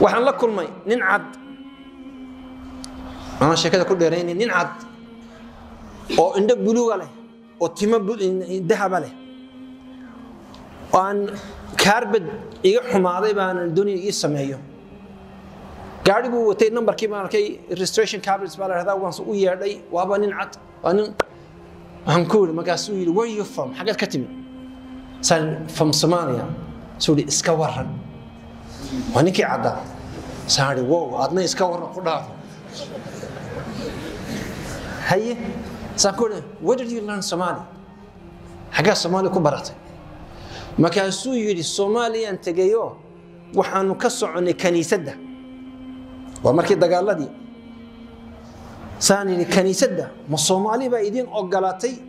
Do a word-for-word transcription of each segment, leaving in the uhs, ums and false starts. waxaan la kulmay nin cad ana shakada ku dheereen nin cad oo indho buluuga leh oo timo dahab leh aan kaarbad iga xumaaday baan dunida ii sameeyo gaarigu watay numberkii baan arkay registration card baa la hadaa u yeedhay waaba nin cad aan aan ku wada magaasuu yiri where you from xagad ka timi san from Somalia suudi iska waran وأنك عدا ساري واو أدنى إسكاورنا قدام هاي سأقول where did you learn Somali حاجة Somali كبرت ما كان سوي الصومالي أنت جايو وحنكسر عن الكنيسة ده وما كده قال لدي ثاني الكنيسة ده ما الصومالي بعدين أقلاتي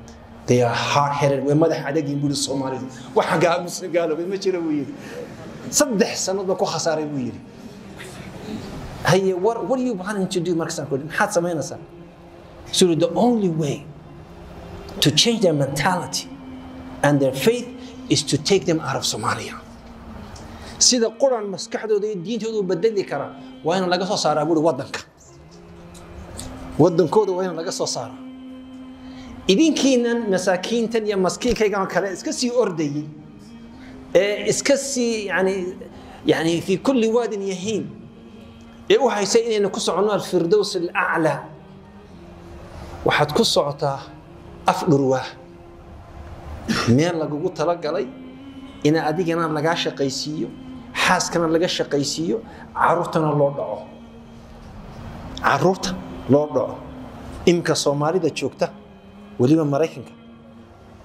they are hard-headed ومدح عدد يقول الصومالي وحقا مسلم قالوا ما جرى ويري صدح سنة بكو خسارة ويري هي what are you planning to do Mark Sandkuddin حد سمعنا سنة so the only way to change their mentality and their faith is to take them out of Somalia سيدا القرآن مسكحته دي الدين تودو بدلي كرا وين لقصوا صار أقول ودنك ودن كودو وين لقصوا صار إذن كينا مساكين تانية مسكين كيقام كلا إسكسي أردي إسكسي يعني يعني في كل واد يهين يروح يسألني أنه كسر عنوان الفردوس الأعلى وحد كسر عطاه أفقر واه مين لقوا تلقى علي أنا أديك أنا لقى شقيسيو حاس كنا لقى شقيسيو عرفتنا الله دعوه عرفت الله دعوه إمك صومالي دا تشوكته ولما مراكنك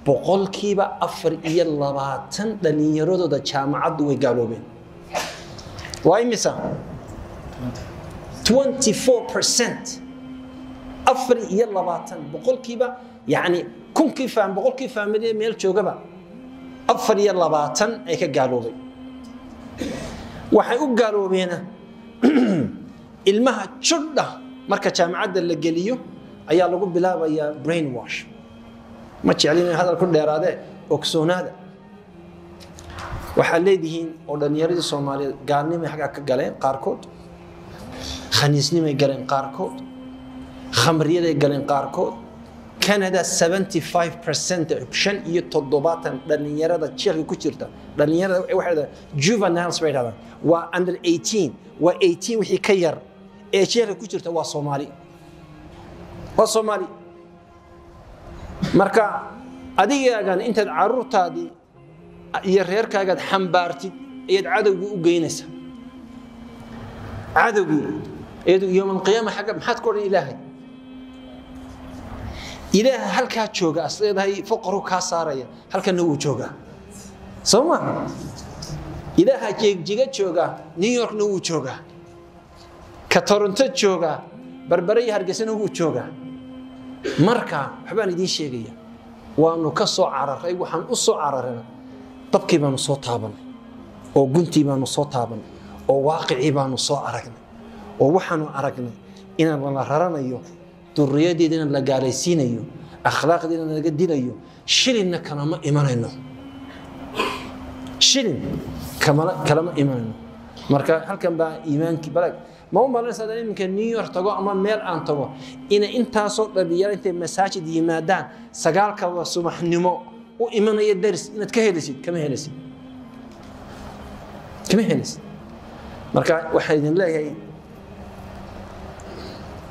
بقول كيبا أفر إيلا باتن دنيا رودو دا جامعة دوي قالوا بين واي مثلا twenty-four percent أفر إيلا باتن بقول كيبا يعني كن كيفان بقول كيفان مدي ميل جوجبا أفر إيلا باتن أيك قالوا بين وحيقول قالوا بينه المها شردة مركز جامعة اللي قليو أيا لقول بلا بيا brain wash ما تعلمين هذا الكل درادة أكسونادة وحليدهين أردنياري الصومالي قارني من حاجة كجالين قاركود خنيسني من جالين قاركود خمرية من جالين قاركود كندا seventy-five percent option يتطلبات أردنياري ده تشيل كتيرته أردنياري واحدة juvenile rate هذا و under eighteen و eighteen وحي كير تشيل كتيرته والصومالي والصومالي مركا أدية كان أنت تعرضت هذه يريرك قد حمبارتي يدعو وجينسة عدو يدعو يوم القيامة حاجة محد كور إلهي إله هل كاتشوجا أصل هاي فقره كاسارية هل كنو تشوجا سما إله هاجيك جيجا تشوجا نيويورك نو تشوجا كتورنتو تشوجا بربري هرجسنا هو تشوجا مركا حبان يدين شيقية وانو كسو عرر ايو حان اسو عررنا طبقي بانو صو تابنا او قنتي بانو صو تابنا او واقعي بانو صو عرقنا او وحانو عرقنا انا لنهرنا ايو دريا دي دينا لقاليسين ايو اخلاق دينا لقدين ايو شلنا كلاما ايمان اينو شلن كلاما ايمان اينو مركا هل كان با ايمانك بلاك ما هو بالله سادني ممكن نيويورك تجو أما ميل أن تجو إن أنت صوت ربيار أنت مساجد يمادان سجالك وسمح نمو وإيمان يدرس إن تكهلسيد كم هلسيد كم هلسيد مركع وحيد الله هي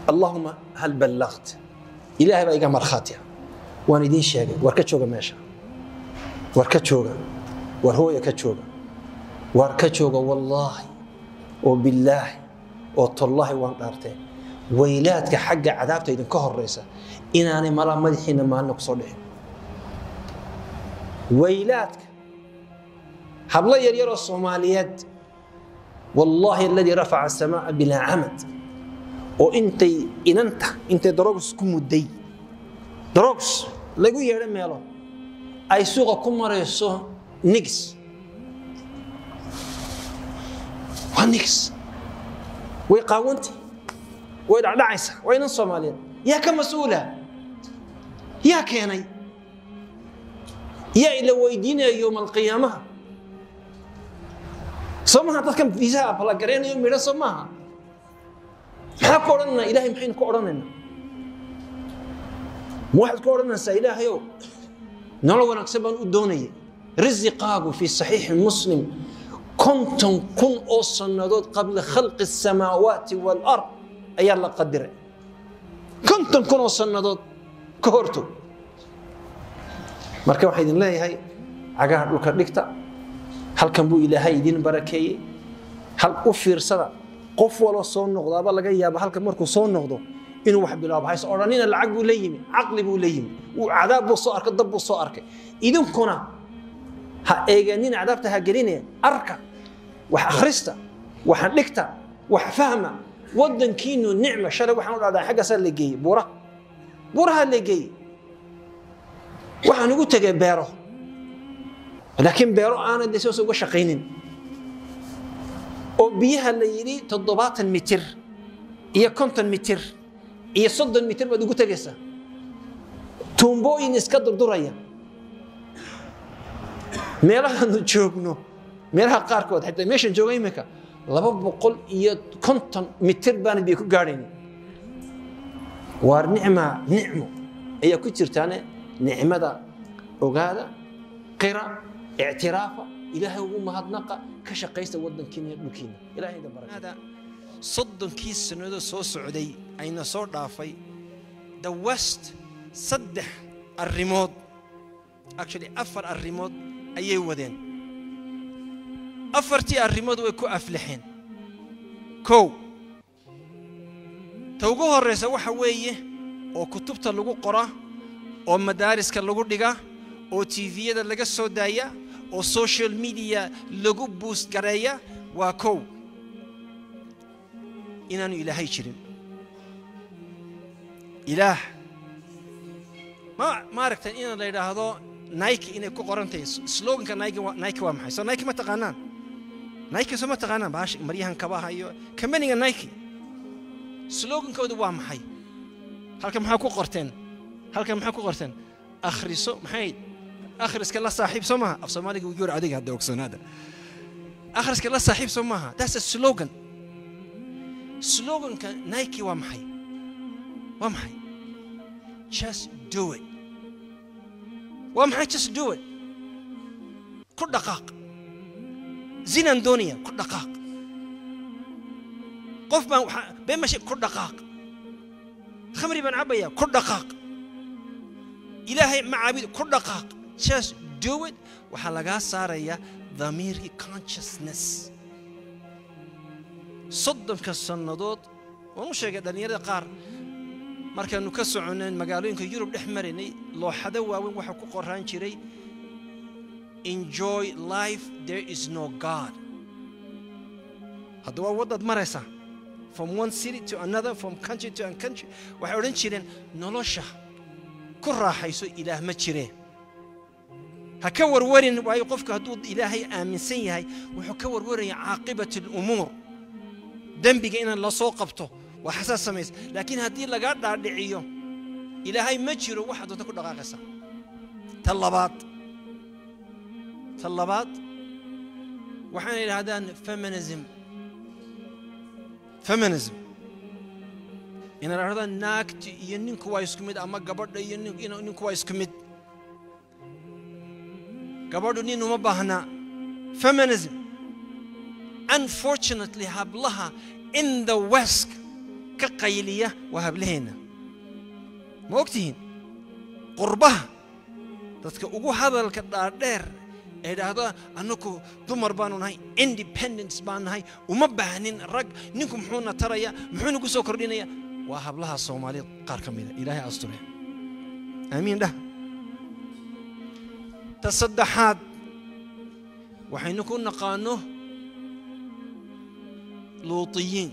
اللهم هل بلغت إلهي بقى جمر خاطئة وأنا دين شاقي وركشوجا ماشى وركشوجا وهو يكشوجا وركشوجا والله وبالله والله وان أرتي ويلاتك حق عذابته إذا كهر رئيسة إن أنا مرا مدحين ما نقصده ويلاتك حبلا يرى الصوماليات والله الذي رفع السماء بلا عمد وانتي انانتا انتي دروغس كمودي دروغس لغو يهري ميلو اي سوغا كماريسو نيجس وان نيجس ويقاونتي ويدع دعيسا وينان صوماليين يا كمسؤولة يا كيني يا إلى ويدين يوم القيامة صمها تكم فيزا بلا قرين يوم ميرا صمها ما كورنا إلهي محين كورنا واحد كورنا سإله يو نلو نكسبان الدنيا رزقاك في صحيح مسلم كنتم كن أصلا قبل خلق السماوات والأرض أي الله قدر كنتم كن أصلا كهرتو مركب واحد الله هاي عجاه لك لكتا هل كان بو إلهي دين بركي هل أفير صدق qof walo soo noqdo aba laga yaabo halka markuu soo noqdo inuu wax bilaabo hayso oranina lacag buu leeyimi aqli buu leeyimi uu cadaab buu soo arkay dab buu soo arkay idinkuna ha eeganin cadaabta ha gelinay arka wax akhrista wax dhigta wax fahma wadankiinu nicma shalay waxaan u dhaadaa xagga sal leegay buura buuraha leegay waxaan ugu tagay beero laakiin beero aanad isoo uga shaqaynin oo biyaha la yiri toddobaatan mitir iyo konton mitir iyo soddon mitir baad ugu tagaysa tuumbooyin iska durduraya meelahaanu joogno meelaha qaarkood xitaa meeshaan joogay iminka laba boqol iyo konton mitir baan biyo ku gaadhayn waar nicma nicmo ayaa ku jirtaane nicmada ogaada qira ictiraafa إلهي هو مهدناقة كشقيسة ودن كينير مكينة إلهي ده بركة هذا صدن كيس سنودو سو سعودي أين صور دافي دوست صدح الريموت actually أفر الريموت أيه ودين أفرتي الريموت ويكو أفلحين كو توجوه الرئيسة وحويه وكتبت اللجو قرا ومدارس كاللجو دقة وتيفي ده اللجو السوداية أو سوشيال ميديا لغو بوست كرايا وكو إننا إلهي شرين إله ما ما ركتن إننا ليدا هذا نايك إننا كو قرنتين سلوغن كان نايك نايك وامحي سو نايك ما تغنان نايك سو ما تغنان باش مريهن كباها يو كمانيغا نايك سلوغن كو دو وامحي هل كم حاكو قرتين هل كم حاكو قرتين أخرسو محيد أخرس كلا صاحب سماها أو سمالك وجور عديك هالدوكسون هذا أخرس كلا صاحب سماها that's a slogan slogan كان نايكي وامحي وامحي just do it وامحي just do it كل دقائق زين الدنيا كل دقائق قف بين ماشي كل دقائق خمري بن عبيا كل دقائق إلهي معابد كل دقائق just do it وحلقات صارية ضميري consciousness صدم كالصندوق ونشجع دنيا قار مركز نكسر عن مقالين كيورب الأحمريني لو حدا وين وحقوق الران شري enjoy life there is no God هذا هو وضد مرسا from one city to another from country to country وحورين شرين نلوشة كل راح يسوي إله ما شري هكور ورن ويقفك هدود إلهي آمنسيهاي وحكور ورن عاقبة الأمور دنبك إن الله صوقبته وحساس سميس لكن هدي اللي قاعد على دعيه إلهي مجر واحد وتكون غاقسة طلبات طلبات وحنا إلى هذان فمنزم فمنزم إن هذا ناكت ينكو وايسكمد أما قبض ينكو وايسكمد gabadhuni numa bahna feminism unfortunately hablaha in the west ka qayliya wa hablahina moogtiin qurbaha dadka ugu hadalka dhaadheer ee dhahda annaku dumar baanu nahay independence baanu nahay uma baahnin rag ninku muxuu na taraya muxuu nagu soo kordhinaya waa hablaha Soomaaliyeed qaar kamida ilaahay asture aamiin dah تصدحات وحين نكون نقانه لوطيين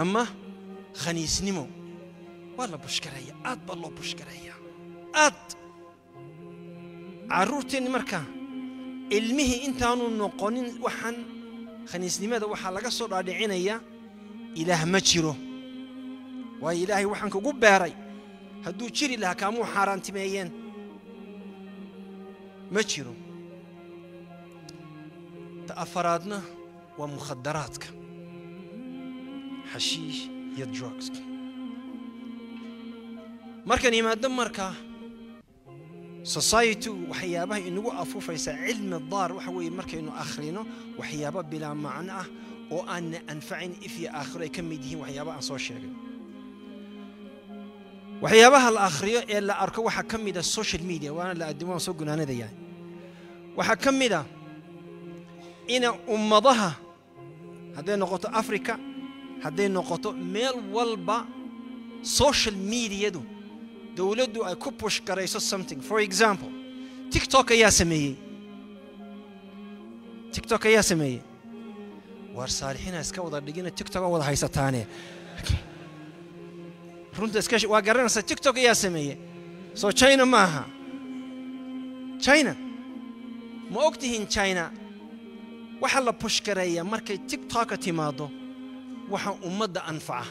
اما خنيس نمو والله بشكرية اد بالله بشكرية اد عرورتين مركا علمه انتانو نقونين وحن خنيس نمو دا وحا لغا سو رادعين ايا اله ما جيرو واي الهي وحن كو باري هدو جيري لها كامو حاران تميين ما جيرو تأفرادنا ومخدراتك حشيش يا دروغز مركا يمادن مركا سوسايتي وحيابه انو افوفيسا علم الدار وحوي مركا انو اخرينو وحيابه بلا معنى او ان انفعن في اخره كميدين وحيابه ان سو شيغن وحيابه الاخريه الا لا اركو وحا كميدا السوشيال ميديا وانا لا ادمو سو غنانيديا وحا كميدا ان امضها هذه نقطه افريكا هذه نقطه ميل والبا سوشيال ميديا دو دولدو اي كو بوش كاريسو سمثينغ فور اكزامبل تيك توك يا سمي تيك توك يا سمي وار صالحين اسكا ودا دغينا تيك توك ودا هيستانه فرونت اسكاش وا غارنسا تيك توك يا سمي سو تشاينا ماها تشاينا ما وقتهن تشاينا waxa la push kareeyaa markay TikTok timaado waxa ummadda anfaca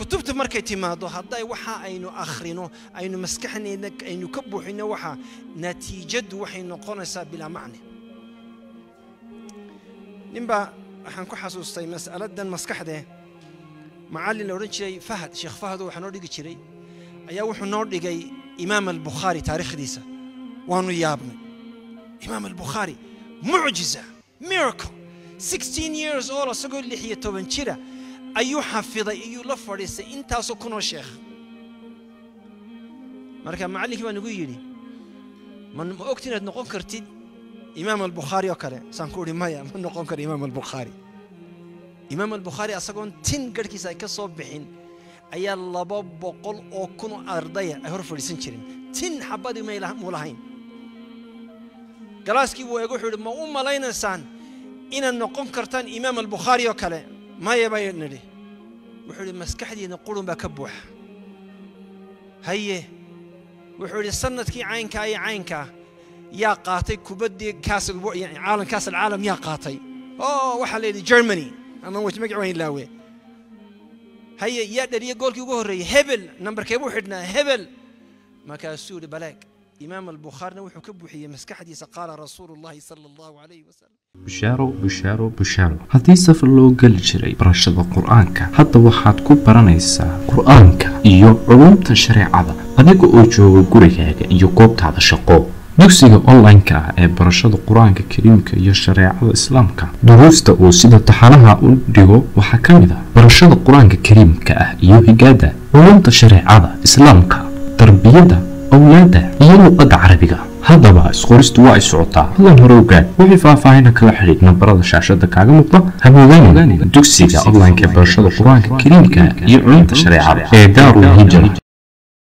كتبت مركي تيمادو هداي وحا اينو اخرينو اينو مسكحني انك اينو كبوحينو وحا نتيجه وحي نقونيسا بلا معنى نيمبا waxaan ku xasuustay mas'aladan maskaxde macallin oran jiray fahad sheekh fahad waxaan noo dhigi jiray ayaa wuxuu noo dhigay imaam al-bukhari taariikhdiisa waanu yaabnay imaam al-bukhari mu'jiza miracle sixteen years old asagoo lixyo toban jira أيو حفظة أيو لفريسة أنت سكون الشيخ. مركب معلك ما نقول لي من أكتنت نقول كرتيد إمام البخاري أكره سانكوري مايا من نقول كر إمام البخاري. إمام البخاري أصلاً تنقر كيسا كصبحين أي الله باب قل أكون أرضية أهرف لسنشرين تن حبادي ما يلهم ملاهين. جلس كي ويقول حد ما أم لا ينسان إن نقول كرتان إمام البخاري أكره ما يبين لي وحولي مسكحدي نقولون بكبوح هي وحولي سنتك عينك أي عينك يا قاطي كبدي كاس يعني عالم كاس العالم يا قاطي أوه وحليلي جرماني أنا وش مقعوين لاوي هي يقدر يقولك يقهري هبل نمبر كبوحدنا هبل ما كاسول بلاك إمام البخاري نوح كبوحي مسكحدي سقال رسول الله صلى الله عليه وسلم بشارو بشارو بشارو هذه سفر لو قل جري برشد قرآنك حتى وحد كبرانيسا قرآنك إيو علوم تشريع عضا أدقو أوجو قريكاك إيو قوبت هذا شقو دوسيغا أونلاينكا إي برشد قرآنك كريمك إيو شريع عضا إسلامك دروستا أو سيدا تحالها أو ديغو وحاكامدا برشد قرآنك كريمك إيو هيقادا علوم تشريع عضا إسلامك تربيدا أولادا إيو قد عربيغا هذا با اسقورست واي سوطا الله هروغان وحي فافاهينا كلا خريج نبرada shaashada kaaga muqda haboogani dugsiga online ka barashada quraanka kariimka iyo cunta shariicada ee daarul hijra